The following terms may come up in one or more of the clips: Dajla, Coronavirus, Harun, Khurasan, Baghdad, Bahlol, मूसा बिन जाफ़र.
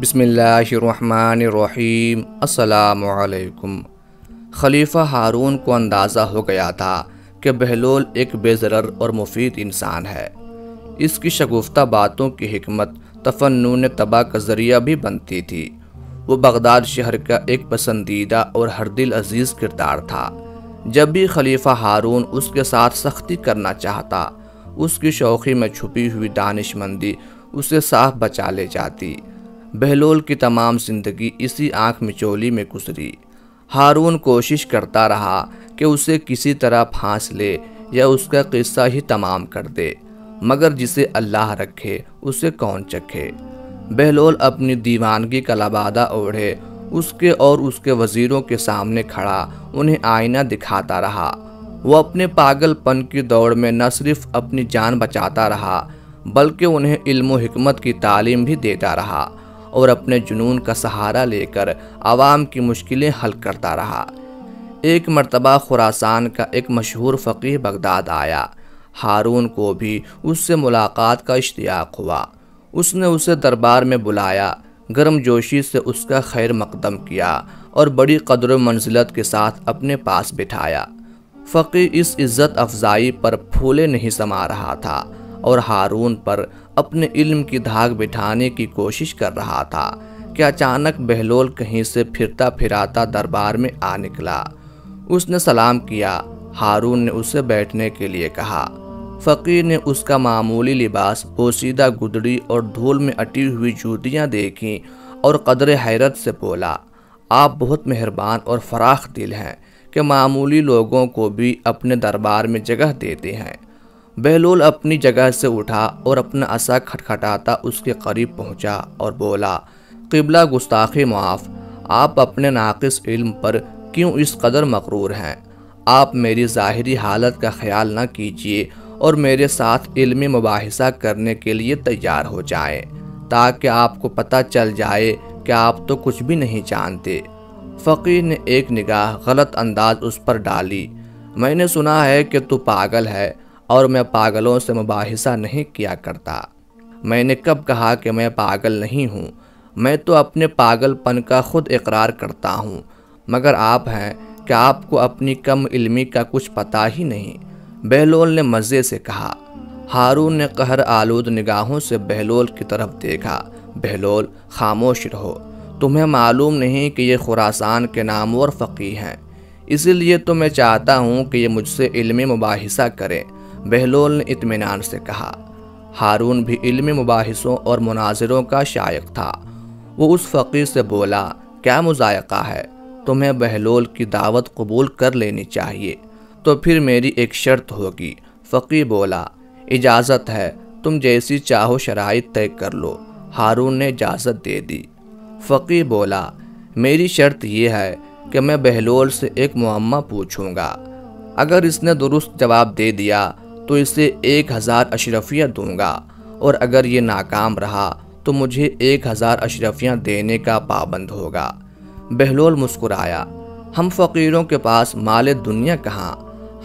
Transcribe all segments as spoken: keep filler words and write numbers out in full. बिस्मिल्लाहिर्रहमानिर्रहीम। अस्सलामुअलैकुम। खलीफा हारून को अंदाज़ा हो गया था कि बहलोल एक बेज़रर और मुफीद इंसान है। इसकी शगुफ्ता बातों की हिकमत तफन्नुन तबा का ज़रिया भी बनती थी। वो बगदाद शहर का एक पसंदीदा और हर दिल अजीज़ किरदार था। जब भी खलीफा हारून उसके साथ सख्ती करना चाहता, उसकी शौक़ी में छुपी हुई दानिशमंदी उसे साफ बचा ले जाती। बहलोल की तमाम ज़िंदगी इसी आँख मिचोली में गुजरी। हारून कोशिश करता रहा कि उसे किसी तरह फांस ले या उसका किस्सा ही तमाम कर दे, मगर जिसे अल्लाह रखे उसे कौन चखे। बहलोल अपनी दीवानगी का लबादा ओढ़े उसके और उसके वज़ीरों के सामने खड़ा उन्हें आईना दिखाता रहा। वो अपने पागलपन की दौड़ में न सिर्फ अपनी जान बचाता रहा बल्कि उन्हें इल्म व हिकमत की तालीम भी देता रहा और अपने जुनून का सहारा लेकर आवाम की मुश्किलें हल करता रहा। एक मर्तबा खुरासान का एक मशहूर फ़कीह बगदाद आया। हारून को भी उससे मुलाकात का इश्तियाक हुआ। उसने उसे दरबार में बुलाया, गर्मजोशी से उसका खैर मकदम किया और बड़ी कदर मंजिलत के साथ अपने पास बिठाया। फ़कीह इस इज़्ज़त अफजाई पर फूले नहीं समा रहा था और हारून पर अपने इल्म की धाक बिठाने की कोशिश कर रहा था कि अचानक बहलोल कहीं से फिरता फिराता दरबार में आ निकला। उसने सलाम किया। हारून ने उसे बैठने के लिए कहा। फ़कीर ने उसका मामूली लिबास, पोसीदा गुदड़ी और धूल में अटी हुई जूतियां देखीं और कदर हैरत से बोला, आप बहुत मेहरबान और फराख दिल हैं कि मामूली लोगों को भी अपने दरबार में जगह देते हैं। बहलोल अपनी जगह से उठा और अपना असा खटखटाता उसके करीब पहुंचा और बोला, क़िबला गुस्ताखी मुआफ़, आप अपने नाक़िस इल्म पर क्यों इस कदर मकरूर हैं। आप मेरी ज़ाहिरी हालत का ख्याल ना कीजिए और मेरे साथ इल्मी मुबाहिसा करने के लिए तैयार हो जाएं, ताकि आपको पता चल जाए कि आप तो कुछ भी नहीं जानते। फ़कीर ने एक निगाह गलत अंदाज उस पर डाली। मैंने सुना है कि तू पागल है और मैं पागलों से मुबाहिसा नहीं किया करता। मैंने कब कहा कि मैं पागल नहीं हूँ? मैं तो अपने पागलपन का खुद इकरार करता हूँ, मगर आप हैं कि आपको अपनी कम इल्मी का कुछ पता ही नहीं, बहलोल ने मज़े से कहा। हारून ने कहर आलूद निगाहों से बहलोल की तरफ देखा। बहलोल, खामोश रहो। तुम्हें मालूम नहीं कि ये खुरासान के नामवर फ़कीह हैं, इसीलिए तो मैं चाहता हूँ कि ये मुझसे इल्मी मुबाहिसा करें, बहलोल ने इत्मीनान से कहा। हारून भी इल्मी मुबाहिसों और मुनाजरों का शायक था। वो उस फ़कीर से बोला, क्या मुज़ायका है, तुम्हें बहलोल की दावत कबूल कर लेनी चाहिए। तो फिर मेरी एक शर्त होगी, फ़कीर बोला। इजाज़त है, तुम जैसी चाहो शराइत तय कर लो, हारून ने इजाज़त दे दी। फ़कीर बोला, मेरी शर्त यह है कि मैं बहलोल से एक मुअम्मा पूछूँगा, अगर इसने दुरुस्त जवाब दे दिया तो इसे एक हज़ार अशरफियाँ दूंगा और अगर ये नाकाम रहा तो मुझे एक हज़ार अशरफियाँ देने का पाबंद होगा। बहलोल मुस्कुराया, हम फ़कीरों के पास माले दुनिया कहाँ,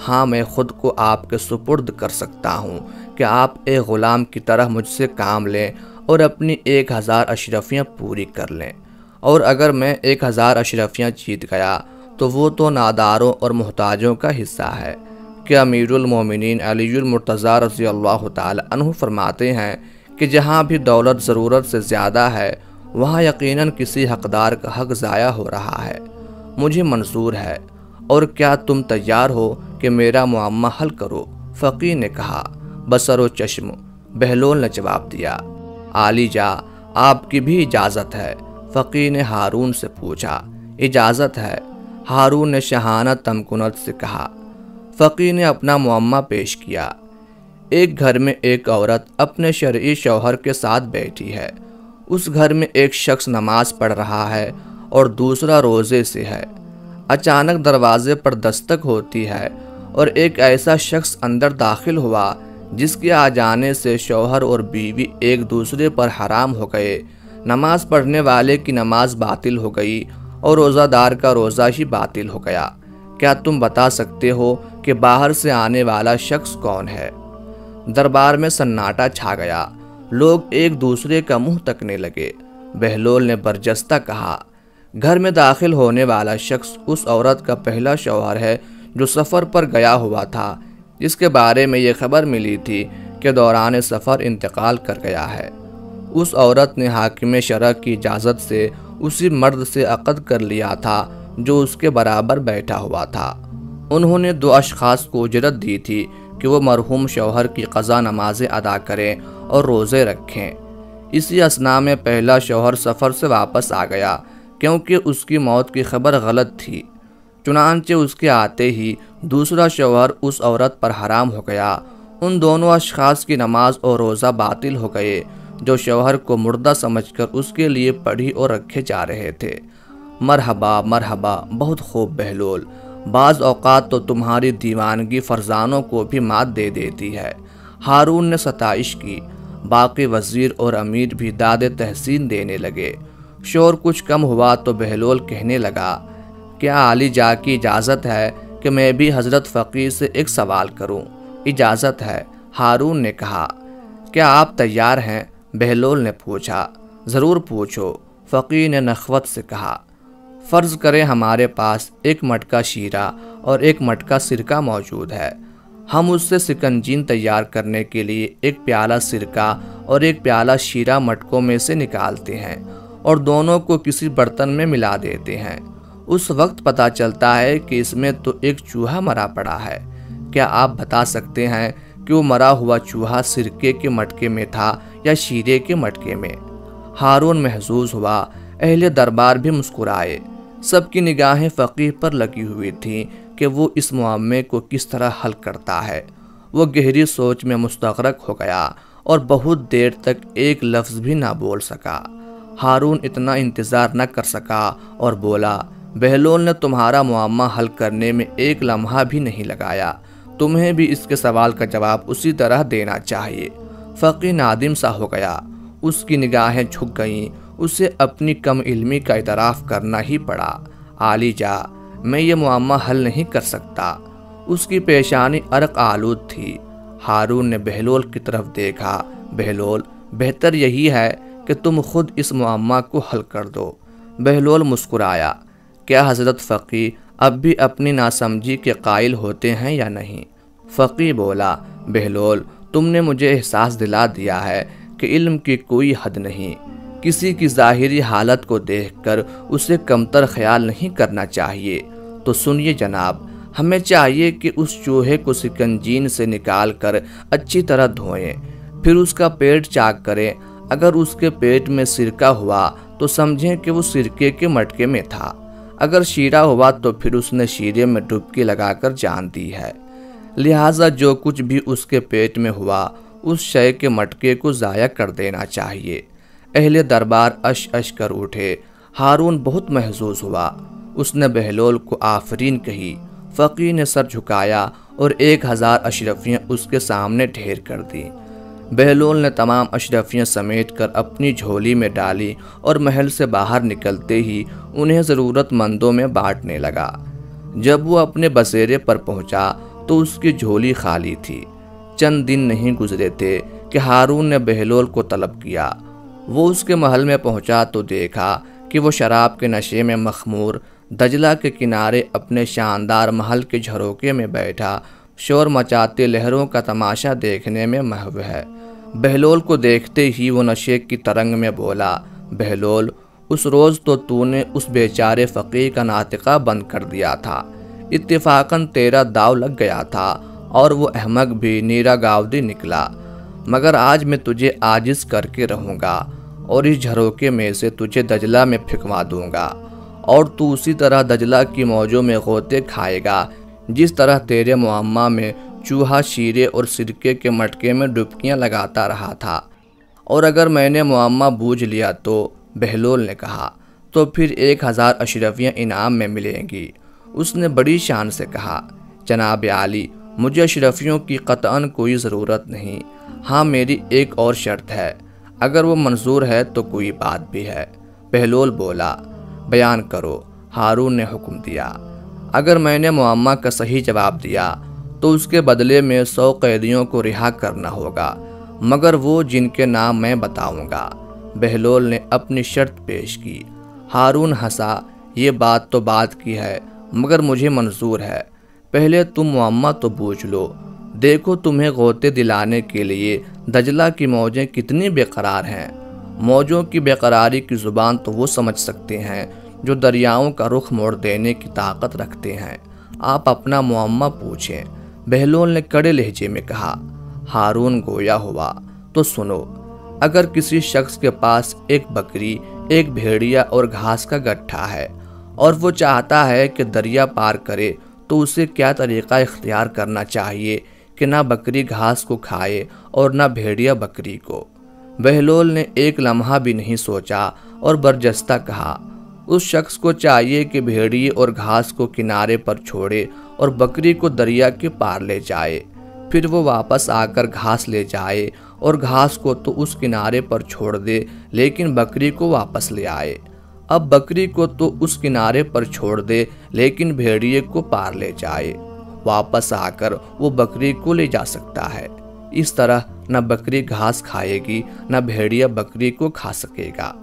हाँ मैं ख़ुद को आपके सुपुर्द कर सकता हूँ कि आप एक ग़ुलाम की तरह मुझसे काम लें और अपनी एक हज़ार अशरफियाँ पूरी कर लें, और अगर मैं एक हज़ार अशरफियाँ जीत गया तो वो तो नादारों और मोहताजों का हिस्सा है। कि अमीरुल मोमिनीन अलीयुल मुर्तज़ा रज़ियल्लाहु ताला अन्हु फरमाते हैं कि जहाँ भी दौलत ज़रूरत से ज़्यादा है वहाँ यकीनन किसी हकदार का हक ज़ाया हो रहा है। मुझे मंजूर है, और क्या तुम तैयार हो कि मेरा मुअम्मा हल करो, फ़कीर ने कहा। बसरो चश्म, बहलोल ने जवाब दिया। आली जा, आपकी भी इजाज़त है, फ़कीर ने हारून से पूछा। इजाज़त है, हारून ने शहाना तमकुनत से कहा। फ़कीर ने अपना मुअम्मा पेश किया। एक घर में एक औरत अपने शरई शौहर के साथ बैठी है। उस घर में एक शख्स नमाज पढ़ रहा है और दूसरा रोज़े से है। अचानक दरवाजे पर दस्तक होती है और एक ऐसा शख्स अंदर दाखिल हुआ जिसके आ जाने से शौहर और बीवी एक दूसरे पर हराम हो गए। नमाज पढ़ने वाले की नमाज बातिल हो गई और रोज़ादार का रोज़ा ही बातिल हो गया। क्या तुम बता सकते हो कि बाहर से आने वाला शख्स कौन है? दरबार में सन्नाटा छा गया। लोग एक दूसरे का मुंह तकने लगे। बहलोल ने बर्जस्ता कहा। घर में दाखिल होने वाला शख्स उस औरत का पहला शौहर है जो सफ़र पर गया हुआ था, जिसके बारे में ये खबर मिली थी कि दौरान सफ़र इंतकाल कर गया है। उस औरत ने हाकिम शरअ की इजाज़त से उसी मर्द से अक़द कर लिया था जो उसके बराबर बैठा हुआ था। उन्होंने दो अशख़ास को उजरत दी थी कि वो मरहूम शौहर की क़ज़ा नमाज़ें अदा करें और रोज़े रखें। इसी असना में पहला शौहर सफ़र से वापस आ गया क्योंकि उसकी मौत की खबर गलत थी। चुनांचे उसके आते ही दूसरा शौहर उस औरत पर हराम हो गया। उन दोनों अशख़ास की नमाज और रोज़ा बातिल हो गए जो शौहर को मुर्दा समझकर उसके लिए पढ़ी और रखे जा रहे थे। मरहबा मरहबा, बहुत खूब बहलोल, बाज़ औक़ात तो तुम्हारी दीवानगी फरजानों को भी मात दे देती है। हारून ने सताइश की। बाकी वज़ीर और अमीर भी दाद तहसीन देने लगे। शोर कुछ कम हुआ तो बहलोल कहने लगा, क्या आली जा की इजाज़त है कि मैं भी हज़रत फ़कीर से एक सवाल करूं? इजाज़त है, हारून ने कहा। क्या आप तैयार हैं? बहलोल ने पूछा। ज़रूर पूछो, फ़कीर ने नखवत से कहा। फ़र्ज़ करें हमारे पास एक मटका शीरा और एक मटका सिरका मौजूद है। हम उससे सिकंजीन तैयार करने के लिए एक प्याला सिरका और एक प्याला शीरा मटकों में से निकालते हैं और दोनों को किसी बर्तन में मिला देते हैं। उस वक्त पता चलता है कि इसमें तो एक चूहा मरा पड़ा है। क्या आप बता सकते हैं कि वो मरा हुआ चूहा सिरके के मटके में था या शीरे के मटके में? हारून महसूस हुआ। अहले दरबार भी मुस्कुराए। सबकी निगाहें फ़कीर पर लगी हुई थीं कि वो इस मामले को किस तरह हल करता है। वो गहरी सोच में मुस्तग़रक हो गया और बहुत देर तक एक लफ्ज़ भी ना बोल सका। हारून इतना इंतज़ार न कर सका और बोला, बहलोल ने तुम्हारा मुआम्मा हल करने में एक लम्हा भी नहीं लगाया। तुम्हें भी इसके सवाल का जवाब उसी तरह देना चाहिए। फ़कीर नादिम सा हो गया। उसकी निगाहें झुक गईं। उसे अपनी कम इल्मी का इतराफ़ करना ही पड़ा। आली जा, मैं ये मुआम्मा हल नहीं कर सकता। उसकी पेशानी अर्क आलूद थी। हारून ने बहलोल की तरफ देखा। बहलोल, बेहतर यही है कि तुम खुद इस मुआम्मा को हल कर दो। बहलोल मुस्कुराया। क्या हज़रत फ़कीर अब भी अपनी नासमझी के कायल होते हैं या नहीं? फ़कीर बोला, बहलोल, तुमने मुझे एहसास दिला दिया है कि इल्म की कोई हद नहीं। किसी की ज़ाहिरी हालत को देखकर उसे कमतर ख्याल नहीं करना चाहिए। तो सुनिए जनाब, हमें चाहिए कि उस चूहे को सिकंजीन से निकाल कर अच्छी तरह धोएं, फिर उसका पेट चाक करें। अगर उसके पेट में सिरका हुआ तो समझें कि वो सिरके के मटके में था। अगर शीरा हुआ तो फिर उसने शीरे में डुबकी लगाकर जान दी है। लिहाजा जो कुछ भी उसके पेट में हुआ उस शय के मटके को ज़ाया कर देना चाहिए। अहले दरबार अश अश कर उठे। हारून बहुत महसूस हुआ। उसने बहलोल को आफरीन कही। फ़कीर ने सर झुकाया और एक हज़ार अशरफियाँ उसके सामने ढेर कर दी। बहलोल ने तमाम अशरफियाँ समेट कर अपनी झोली में डाली और महल से बाहर निकलते ही उन्हें ज़रूरतमंदों में बांटने लगा। जब वो अपने बसेरे पर पहुंचा तो उसकी झोली खाली थी। चंद दिन नहीं गुजरे थे कि हारून ने बहलोल को तलब किया। वो उसके महल में पहुंचा तो देखा कि वो शराब के नशे में मखमूर दजला के किनारे अपने शानदार महल के झरोके में बैठा शोर मचाते लहरों का तमाशा देखने में महव है। बहलोल को देखते ही वो नशे की तरंग में बोला, बहलोल, उस रोज़ तो तूने उस बेचारे फ़कीर का नातिका बंद कर दिया था। इत्तेफाकन तेरा दाव लग गया था और वो अहमक भी नीरा गावदी निकला। मगर आज मैं तुझे आजिज़ करके रहूँगा और इस झरोके में से तुझे दजला में फिकवा दूँगा और तू उसी तरह दजला की मौजों में गोते खाएगा जिस तरह तेरे मुआम्मा में चूहा शीरे और सिरके के मटके में डुबकियां लगाता रहा था। और अगर मैंने मुआम्मा बूझ लिया तो, बहलोल ने कहा, तो फिर एक हज़ार अशरफियाँ इनाम में मिलेंगी। उसने बड़ी शान से कहा, जनाब आली, मुझे अशरफियों की कतअन कोई ज़रूरत नहीं। हाँ, मेरी एक और शर्त है, अगर वो मंजूर है तो कोई बात भी है। बहलोल बोला, बयान करो। हारून ने हुक्म दिया, अगर मैंने मुआम्मा का सही जवाब दिया तो उसके बदले में सौ कैदियों को रिहा करना होगा, मगर वो जिनके नाम मैं बताऊंगा। बहलोल ने अपनी शर्त पेश की। हारून हंसा, ये बात तो बात की है मगर मुझे मंजूर है, पहले तुम मुअम्मा तो बूझ लो। देखो तुम्हें गोते दिलाने के लिए दजला की मौजें कितनी बेकरार हैं। मौजों की बेकरारी की ज़ुबान तो वो समझ सकते हैं जो दरियाओं का रुख मोड़ देने की ताकत रखते हैं। आप अपना मुअम्मा पूछें, बहलोल ने कड़े लहजे में कहा। हारून गोया हुआ, तो सुनो, अगर किसी शख्स के पास एक बकरी, एक भेड़िया और घास का गट्ठा है और वो चाहता है कि दरिया पार करे, तो उसे क्या तरीक़ा इख्तियार करना चाहिए कि ना बकरी घास को खाए और ना भेड़िया बकरी को। बहलोल ने एक लम्हा भी नहीं सोचा और बरजस्ता कहा, उस शख्स को चाहिए कि भेड़िए और घास को किनारे पर छोड़े और बकरी को दरिया के पार ले जाए, फिर वो वापस आकर घास ले जाए और घास को तो उस किनारे पर छोड़ दे लेकिन बकरी को वापस ले आए। अब बकरी को तो उस किनारे पर छोड़ दे लेकिन भेड़िए को पार ले जाए, वापस आकर वो बकरी को ले जा सकता है। इस तरह न बकरी घास खाएगी न भेड़िया बकरी को खा सकेगा।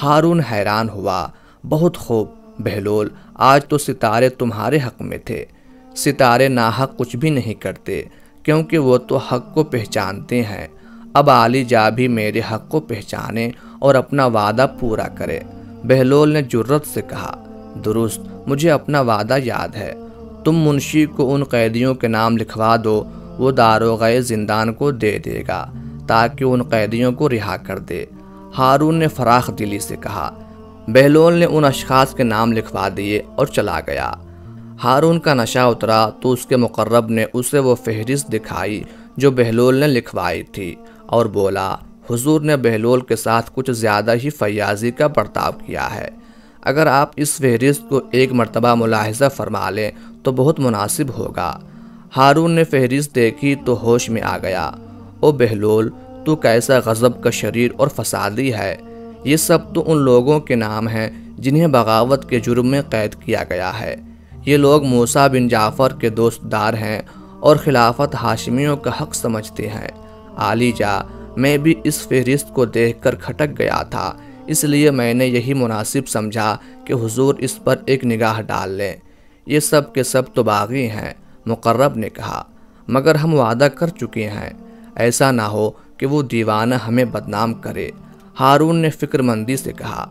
हारून हैरान हुआ, बहुत खूब बहलोल, आज तो सितारे तुम्हारे हक में थे। सितारे नाहक कुछ भी नहीं करते क्योंकि वो तो हक को पहचानते हैं। अब आली जा भी मेरे हक को पहचाने और अपना वादा पूरा करे, बहलोल ने जुर्रत से कहा। दुरुस्त, मुझे अपना वादा याद है। तुम मुंशी को उन कैदियों के नाम लिखवा दो, वो दारोग़े जिंदान को दे देगा ताकि उन कैदियों को रिहा कर दे, हारून ने फराख दिली से कहा। बहलोल ने उन अशखास के नाम लिखवा दिए और चला गया। हारून का नशा उतरा तो उसके मुकर्रब ने उसे वो फहरिस्त दिखाई जो बहलोल ने लिखवाई थी और बोला, हुजूर ने बहलोल के साथ कुछ ज़्यादा ही फयाजी का बर्ताव किया है। अगर आप इस फहरिस्त को एक मरतबा मुलाहजा फरमा लें तो बहुत मुनासिब होगा। हारून ने फहरिस्त देखी तो होश में आ गया। ओ बहलोल, तू कैसा गज़ब का शरीर और फसादी है। ये सब तो उन लोगों के नाम हैं जिन्हें बगावत के जुर्म में कैद किया गया है। ये लोग मूसा बिन जाफ़र के दोस्तदार हैं और खिलाफत हाशमियों का हक़ समझते हैं। आली जा, मैं भी इस फहरिस्त को देखकर खटक गया था, इसलिए मैंने यही मुनासिब समझा कि हुजूर इस पर एक निगाह डाल लें। ये सब के सब तो बागी हैं, मुकर्रब ने कहा, मगर हम वादा कर चुके हैं, ऐसा ना हो कि वो दीवाना हमें बदनाम करे, हारून ने फ़िक्रमंदी से कहा।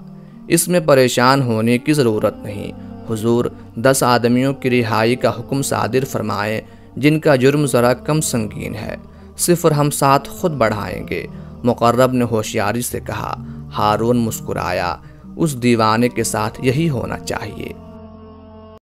इसमें परेशान होने की ज़रूरत नहीं, हुजूर दस आदमियों की रिहाई का हुक्म सादिर फरमाएं जिनका जुर्म ज़रा कम संगीन है, सिफर हम साथ खुद बढ़ाएंगे, मुकर्रब ने होशियारी से कहा। हारून मुस्कुराया, उस दीवाने के साथ यही होना चाहिए।